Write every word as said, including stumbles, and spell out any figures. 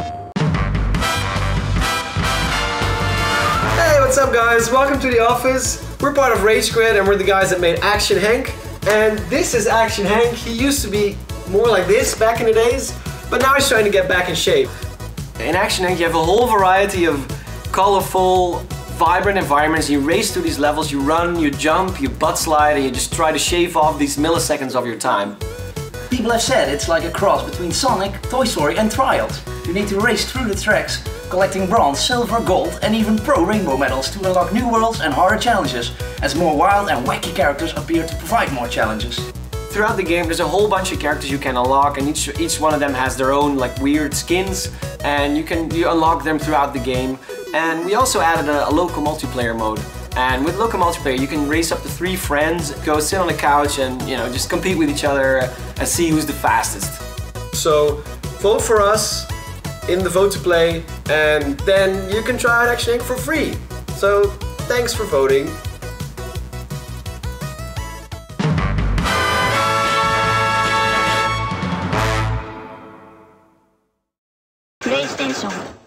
Hey, what's up guys? Welcome to the office. We're part of Rage Grid and we're the guys that made Action Henk. And this is Action Henk. He used to be more like this back in the days, but now he's trying to get back in shape. In Action Henk you have a whole variety of colorful, vibrant environments. You race through these levels, you run, you jump, you butt slide, and you just try to shave off these milliseconds of your time. People have said it's like a cross between Sonic, Toy Story and Trials. You need to race through the tracks, collecting bronze, silver, gold and even pro rainbow medals to unlock new worlds and harder challenges, as more wild and wacky characters appear to provide more challenges. Throughout the game there's a whole bunch of characters you can unlock, and each, each one of them has their own like weird skins, and you can you unlock them throughout the game. And we also added a, a local multiplayer mode. And with local multiplayer, you can race up to three friends, go sit on the couch and, you know, just compete with each other and see who's the fastest. So, vote for us in the vote to play, and then you can try out Action Henk for free. So, thanks for voting. PlayStation.